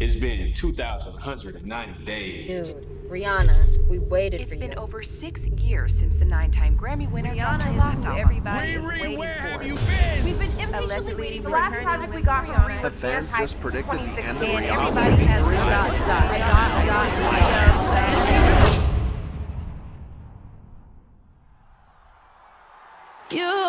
It's been 2,190 days. Dude, Rihanna, we waited for you. It's been over 6 years since the 9-time Grammy winner dropped her last album. Riri, where have you been? We've been impatiently waiting for the last project we got from Rihanna. The fans just predicted the end of Rihanna. Everybody has dot, dot, dot, dot, dot. You.